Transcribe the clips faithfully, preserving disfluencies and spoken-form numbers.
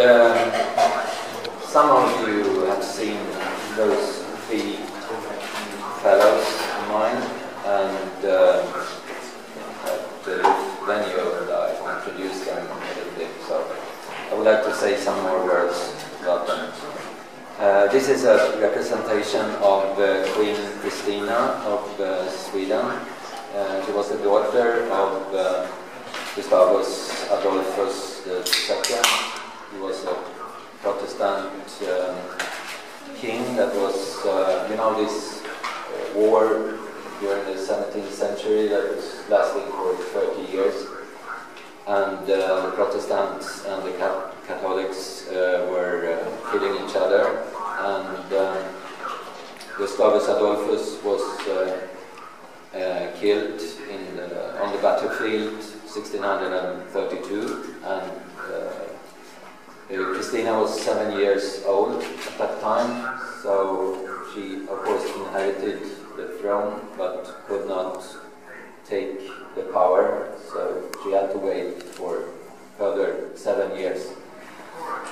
um, some of you have seen those three fellows of mine, and uh, at the venue I introduced them a little bit, so I would like to say some more words about them. Uh, this is a representation of uh, Queen Christina of uh, Sweden. Uh, she was the daughter of uh, Gustavus Adolphus the second. He was a Protestant um, king that was, uh, you know, this uh, war during the seventeenth century that was lasting for thirty years. And uh, the Protestants and the Catholics Catholics uh, were uh, killing each other, and uh, Gustavus Adolphus was uh, uh, killed in the, on the battlefield sixteen thirty-two, and uh, Christina was seven years old at that time, so she of course inherited the throne but could not take the power, so she had to wait for further seven years.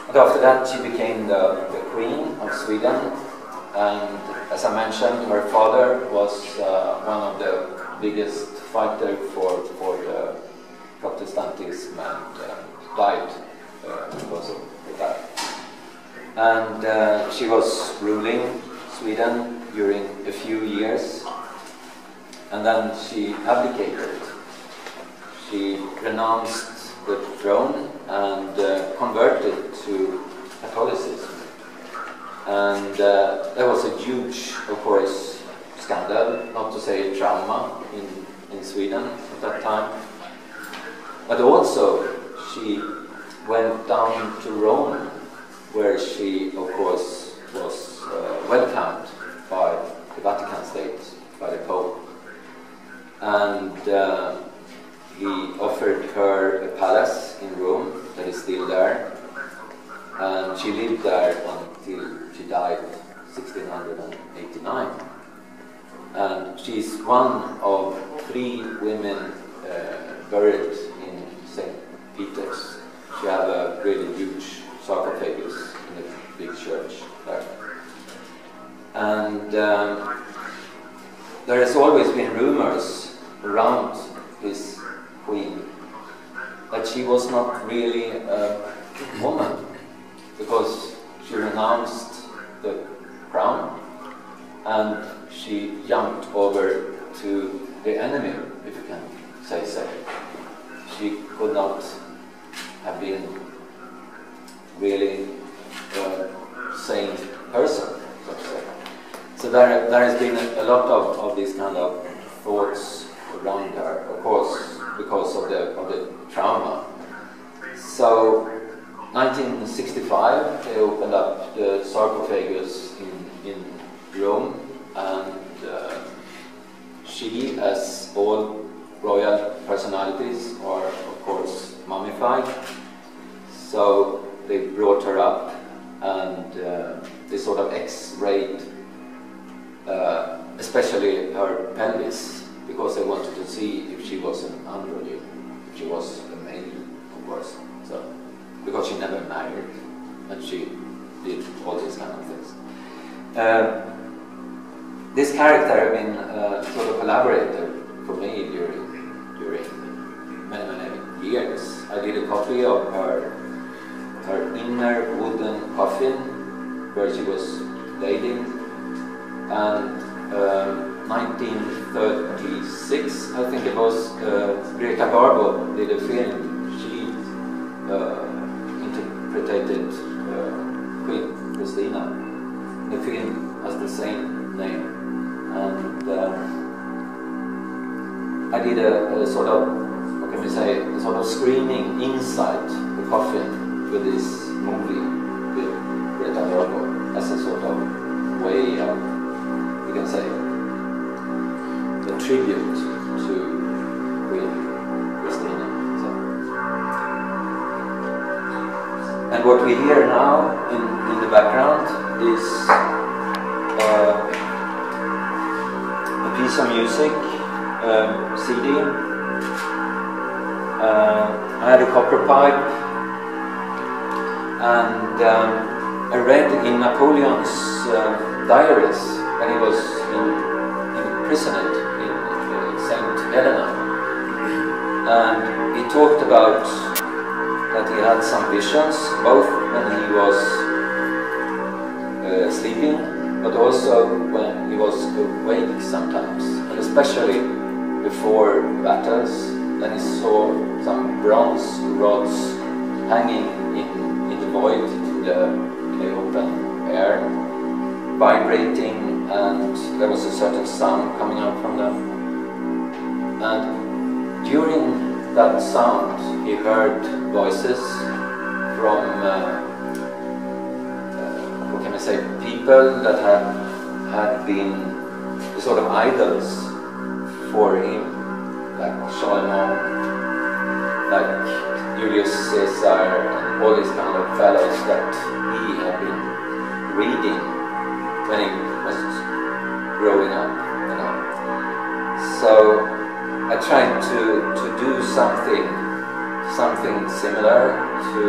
And after that she became the, the Queen of Sweden, and as I mentioned, her father was uh, one of the biggest fighters for, for the Protestantism, and uh, died uh, because of that. And uh, she was ruling Sweden during a few years, and then she abdicated. She renounced the throne and uh, converted to Catholicism, and uh, there was a huge, of course, scandal, not to say drama, in, in Sweden at that time. But also she went down to Rome, where she of course was uh, welcomed by the Vatican State, by the Pope, and uh, he offered her a palace in Rome that is still there, and she lived there until she died sixteen eighty-nine. And she's one of three women uh, buried in Saint Peter's. She has a really huge sarcophagus in the big church there. And um, there has always been rumors around this Queen, that she was not really a woman, because she renounced the crown and she jumped over to the enemy, if you can say so. She could not have been really a sane person, so to say. So there, there has been a lot of, of these kind of thoughts around her, of course, because of the, of the trauma. So, nineteen sixty-five, they opened up the sarcophagus in, in Rome, and uh, she, as all royal personalities, are of course mummified. So they brought her up, and uh, they sort of X-rayed, uh, especially her pelvis, because they wanted to see if she was an androgyne, if she was a male, of course. So, because she never married, and she did all these kind of things. Uh, this character, I mean, uh, sort of elaborated for me during during many many years. I did a copy of her her inner wooden coffin where she was laid in, and. Um, nineteen thirty-six, I think it was, uh, Greta Garbo did a film. She uh, interpreted uh, Queen Christina. The film has the same name, and uh, I did a, a sort of, what can we say, a sort of screening inside the coffin with this movie with Greta Garbo as a sort of way of, you can say, a tribute to Queen Christina. So. And what we hear now in, in the background is uh, a piece of music, um, C D. Uh, I had a copper pipe, and um, I read in Napoleon's uh, diaries when he was imprisoned in, in, in Saint Helena, and he talked about that he had some visions, both when he was uh, sleeping, but also when he was awake sometimes, and especially before battles. Then he saw some bronze rods hanging in, in the void, in the, in the open air, vibrating, and there was a certain sound coming out from them. And during that sound he heard voices from, uh, uh, what can I say, people that had, had been sort of idols for him, like Charlemagne, like Julius Caesar, and all these kind of fellows that he had been reading when he was growing up, you know. So I tried to to do something something similar to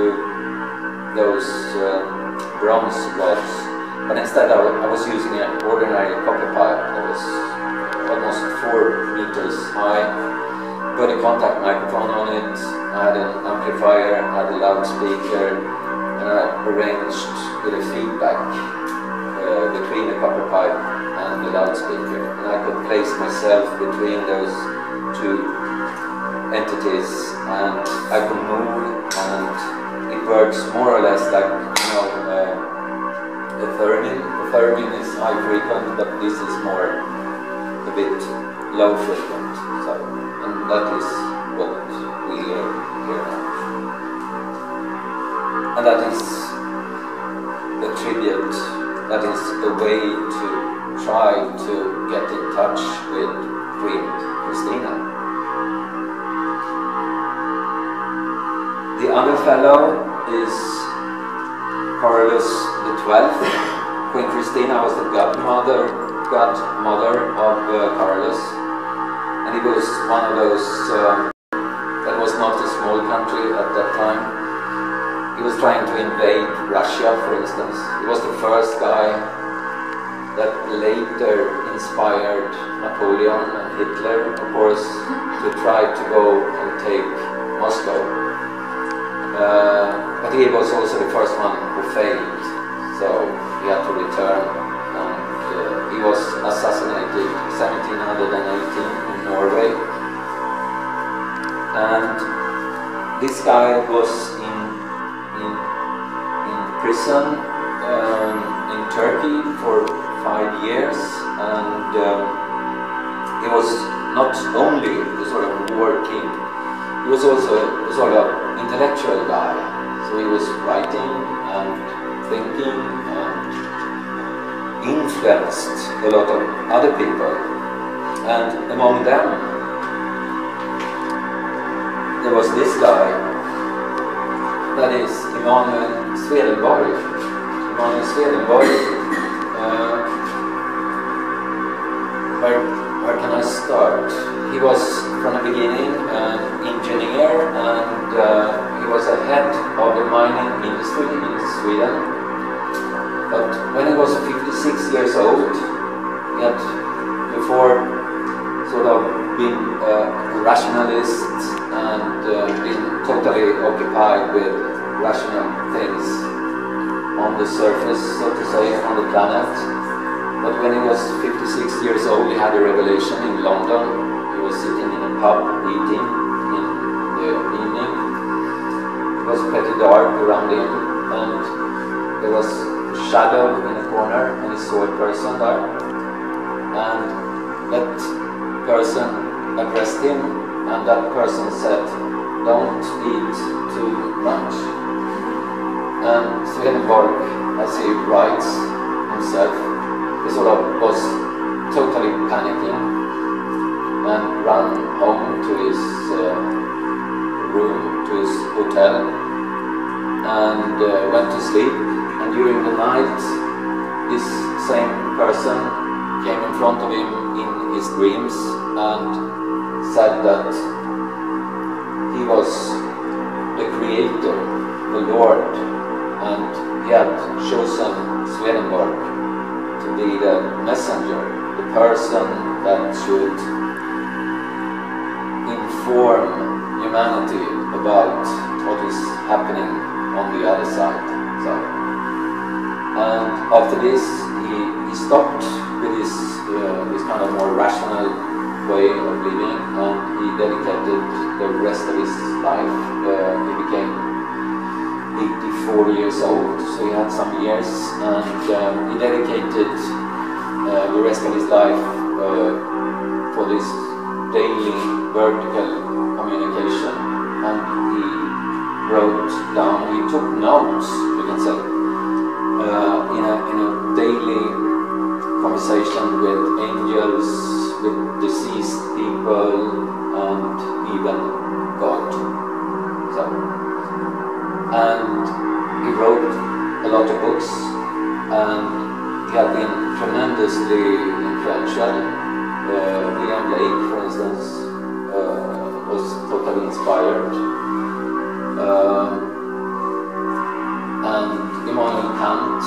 those um, bronze rods, but instead I, I was using an ordinary copper pipe that was almost four meters high, put a contact microphone on it, I had an amplifier, I had a loudspeaker, and I arranged with a feedback uh, between the copper pipe and the loudspeaker, and I could place myself between those two entities, and I could move, and it works more or less like, you know, uh, a theremin. The theremin is high frequent, but this is more a bit low frequent, so, and that is what we hear here now. And that is a tribute, that is a way to try to get in touch with Queen Christina. The other fellow is Charles the Twelfth. Queen Christina was the godmother godmother of uh, Carolus, and it was one of those, uh, that was not a small country at that time. He was trying to invade Russia, for instance. He was the first guy that later inspired Napoleon and Hitler, of course, to try to go and take Moscow. Uh, but he was also the first one who failed, so he had to return. He was assassinated in seventeen eighteen in Norway, and this guy was in, in, in prison um, in Turkey for five years, and um, he was not only a sort of war king, he was also a sort of intellectual guy, so he was writing and thinking and influenced a lot of other people, and among them there was this guy that is Emanuel Swedenborg. Emanuel Swedenborg, uh, where, where can I start? He was from the beginning an engineer, and uh, he was a head of the mining industry in Sweden. But when he was fifty-six years old, he had before sort of been a rationalist and uh, been totally occupied with rational things on the surface, so to say, on the planet. But when he was fifty-six years old, he had a revelation in London. He was sitting in a pub eating in the evening. It was pretty dark around him, and there was shadow in a corner, and he saw a person there, and that person addressed him, and that person said, "Don't eat too much." And Swedenborg, as he writes himself, he sort of was totally panicking and ran home to his uh, room, to his hotel, and uh, went to sleep. And during the night, this same person came in front of him in his dreams and said that he was the creator, the Lord and yet chosen Swedenborg to be the messenger, the person that should inform humanity about what is happening on the other side. So, and after this, he, he stopped with his, uh, this kind of more rational way of living, and he dedicated the rest of his life. Uh, he became eighty-four years old, so he had some years, and um, he dedicated uh, the rest of his life uh, for this daily vertical communication, and he wrote down, he took notes, you can say, uh, in, a, in a daily conversation with angels, with deceased people, and even God. So, and he wrote a lot of books, and he had been tremendously influential. Uh, William Blake, for instance, uh, was totally inspired, uh, and Immanuel Kant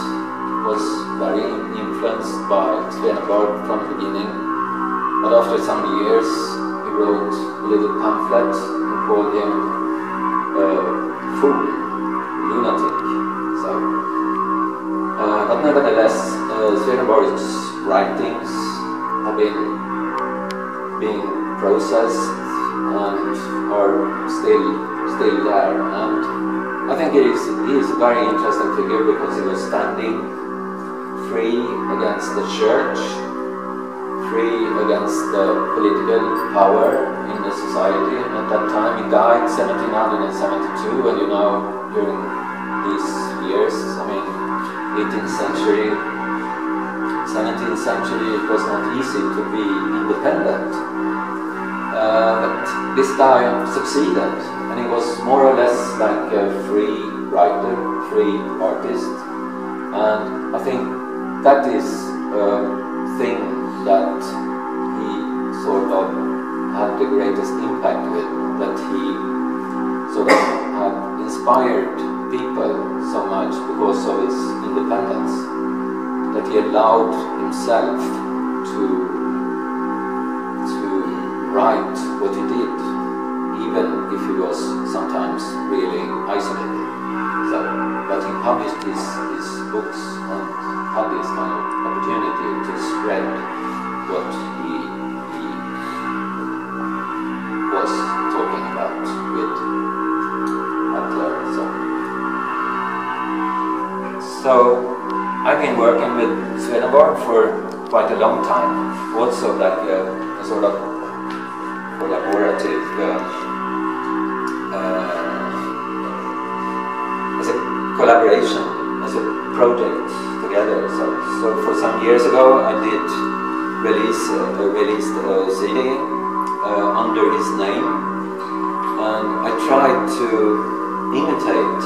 was very influenced by Swedenborg from the beginning. But after some years, he wrote a little pamphlet and called him uh, fool, lunatic. So, uh, but nevertheless, uh, Swedenborg's writings have been being processed and are still still there, and I think it is, he is a very interesting figure because he was standing free against the church, free against the political power in the society at that time. He died seventeen seventy-two, and you know, during these years, I mean, eighteenth century, seventeenth century, it was not easy to be independent. Uh, but this time succeeded, and he was more or less like a free writer, free artist. And I think that is a thing that he sort of had the greatest impact with, that he sort of had inspired people so much because of his independence, that he allowed himself to, to write what he did, even if he was sometimes really isolated. So, but he published his, his books and had this kind of opportunity to spread what he, he was talking about with Hitler. So, so I've been working with Swedenborg for quite a long time, also like a, a sort of collaborative, uh, uh, as a collaboration, as a project together. So, so for some years ago, I did release uh, released a C D uh, under his name, and I tried to imitate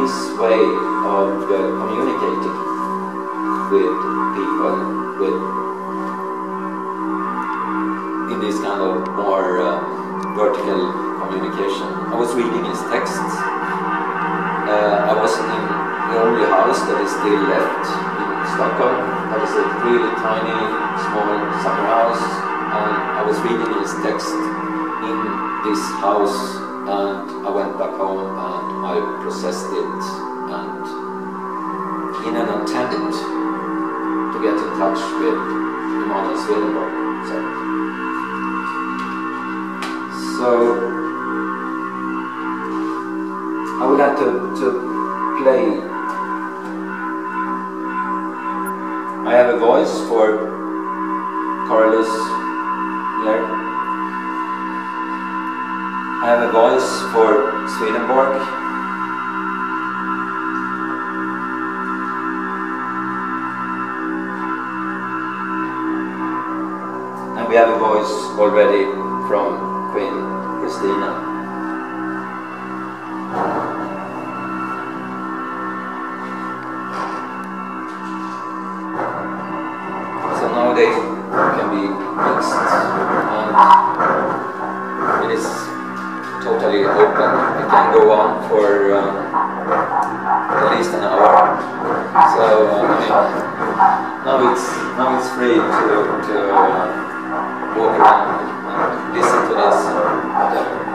his way of uh, communicating with people, with in this kind of more uh, vertical communication. I was reading his texts. Uh, I was in the only house that is still left in Stockholm. That is a really tiny, small summer house, and I was reading his text in this house. And I went back home and I processed it, and in an attempt to get in touch with Emanuel Swedenborg. So, so I would like to, to play. I have a voice for Corolus here. I have a voice for Swedenborg. We have a voice already from Queen Christina. So now they can be mixed, and it is totally open. It can go on for um, at least an hour. So uh, I mean, now it's now it's free to to uh, walk around and listen to this or whatever.